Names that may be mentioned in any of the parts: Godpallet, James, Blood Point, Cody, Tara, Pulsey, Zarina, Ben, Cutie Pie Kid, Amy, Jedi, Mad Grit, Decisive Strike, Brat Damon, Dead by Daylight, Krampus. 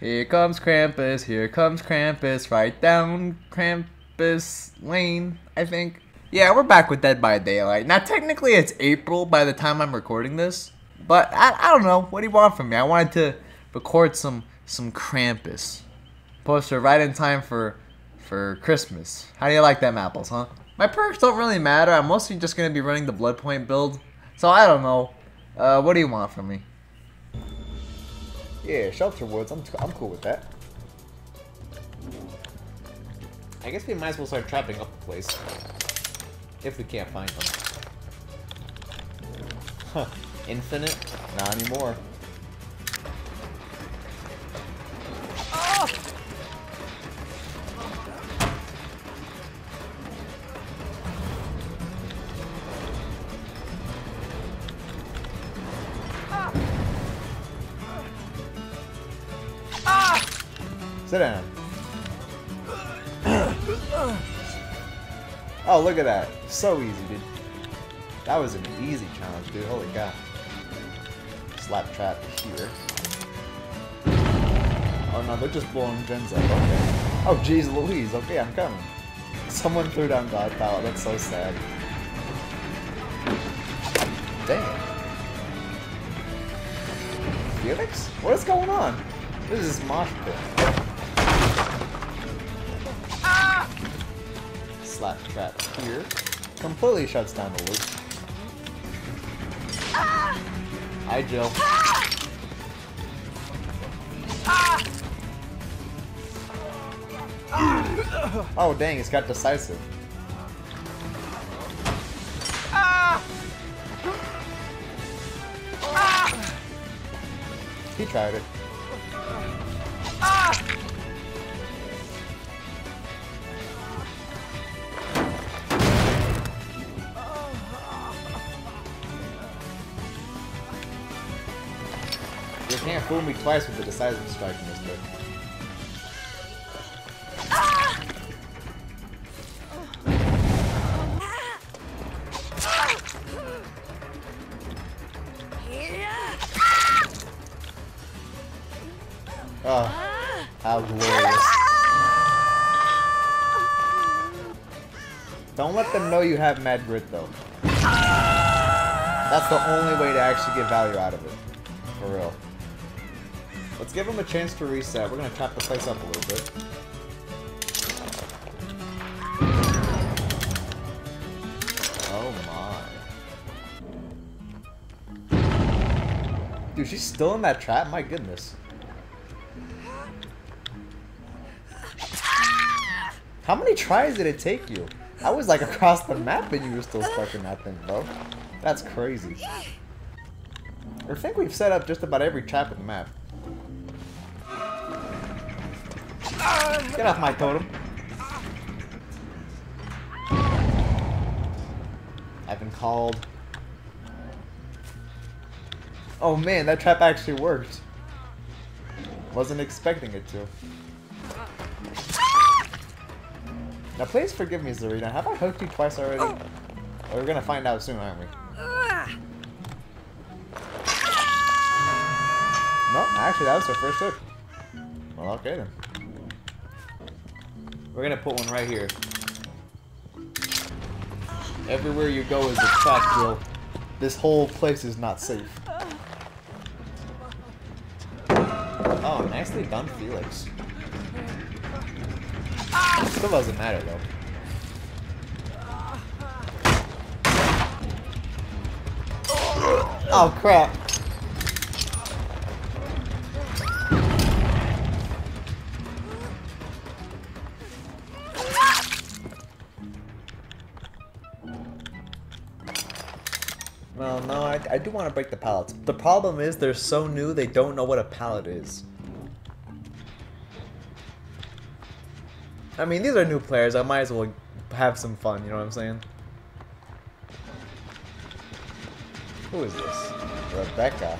Here comes Krampus, here comes Krampus, right down Krampus Lane, I think. Yeah, we're back with Dead by Daylight. Now, technically, it's April by the time I'm recording this, but I don't know. What do you want from me? I wanted to record some Krampus. Poster right in time for Christmas. How do you like them apples, huh? My perks don't really matter. I'm mostly just going to be running the Blood Point build, so I don't know. What do you want from me? Yeah, Shelter Woods. I'm cool with that. I guess we might as well start trapping up the place. If we can't find them. Huh. Infinite? Not anymore. Oh! Ah! Sit down. Oh, look at that. So easy, dude. That was an easy challenge, dude. Holy cow. Slap trap here. Oh, no, they're just blowing gens up. Okay. Oh, jeez Louise. Okay, I'm coming. Someone threw down Godpallet. That's so sad. Damn. Felix? What is going on? This is mosh pit. Slap trap here. Completely shuts down the loop. Ah! Hi, Jill. Ah! Ah! Oh, dang, it's got decisive. Ah! Ah! He tried it. Ah! You can't fool me twice with the Decisive Strike, mister. Ah! Oh, how glorious. Don't let them know you have Mad Grit, though. That's the only way to actually get value out of it. For real. Let's give him a chance to reset. We're gonna tap the place up a little bit. Oh my. Dude, she's still in that trap? My goodness. How many tries did it take you? I was like across the map and you were still stuck in that thing, bro. That's crazy. I think we've set up just about every trap in the map. Get off my totem. I've been called. Oh man, that trap actually worked. Wasn't expecting it to. Now please forgive me, Zarina. Have I hooked you twice already? Oh. We're gonna find out soon, aren't we? No, actually that was her first hook. Well, okay then. We're gonna put one right here. Everywhere you go is a trap, Jill. This whole place is not safe. Oh, nicely done, Felix. Still doesn't matter though. Oh crap! Well, no, I do want to break the pallets. The problem is they're so new, they don't know what a pallet is. I mean, these are new players. I might as well have some fun, you know what I'm saying? Who is this? Rebecca.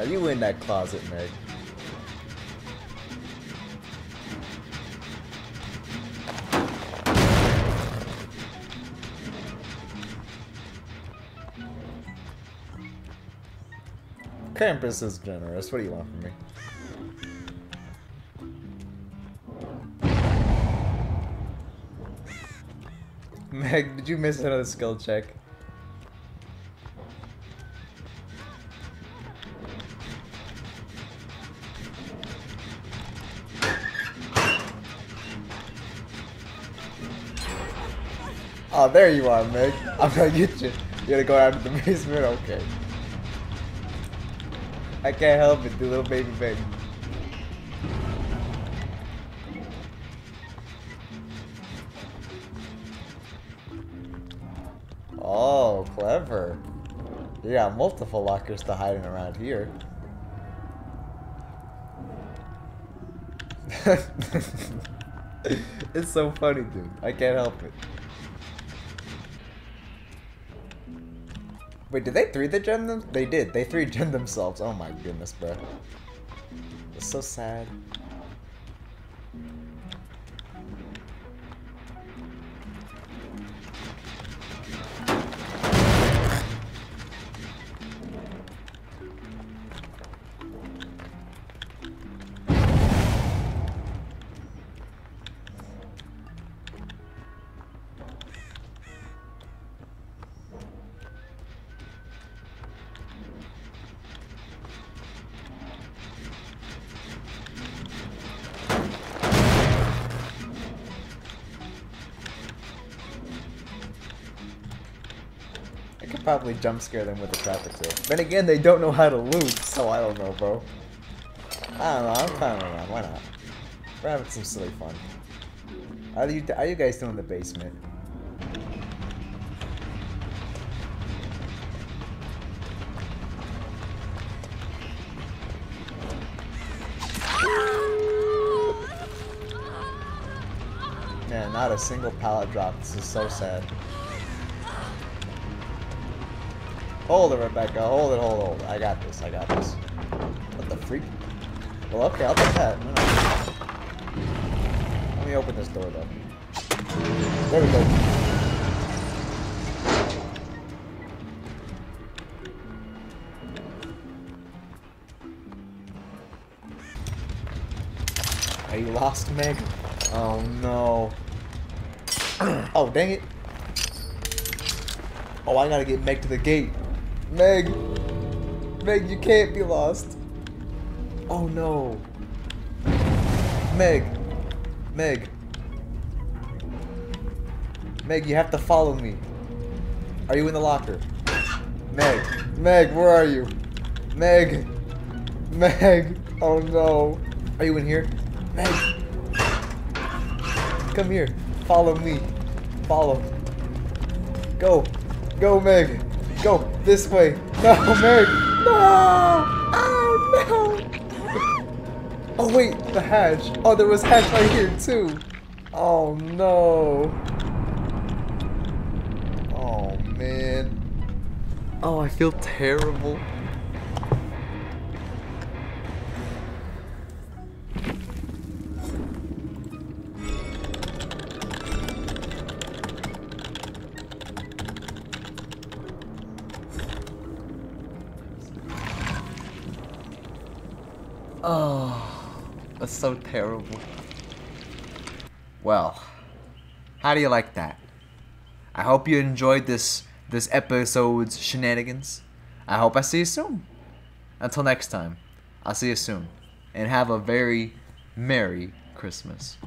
Are you in that closet, Meg? Krampus is generous. What do you want from me? Meg, did you miss another skill check? Oh, there you are, Meg. I'm gonna get you. You're gonna go out of the basement? Okay. I can't help it, the little baby. Oh, clever. You got multiple lockers to hide in around here. It's so funny, dude. I can't help it. Wait, did they 3-gen them? They did. They 3-gen themselves. Oh my goodness, bro. It's so sad. Probably jump scare them with the traffic seal. Then again, they don't know how to loot, so I don't know, bro. I don't know. I'm climbing around. Why not? We're having some silly fun. How are you guys doing in the basement? Man, not a single pallet drop. This is so sad. Hold it, Rebecca. Hold it, hold. I got this. What the freak? Well, okay, I'll take that. No, no. Let me open this door, though. There we go. Are you lost, Meg? Oh, no. Oh, dang it. Oh, I gotta get Meg to the gate. Meg! Meg, you can't be lost. Oh no. Meg. Meg, you have to follow me. Are you in the locker? Meg. Meg, where are you? Meg. Oh no. Are you in here? Meg. Come here. Follow me. Follow. Go. Go, Meg. Go this way. No, Meg. No. Oh, no. Oh, wait. The hatch. Oh, there was hatch right here, too. Oh, no. Oh, man. Oh, I feel terrible. That's so terrible. Well, how do you like that? I hope you enjoyed this episode's shenanigans. I hope I see you soon. Until next time, I'll see you soon. And have a very Merry Christmas.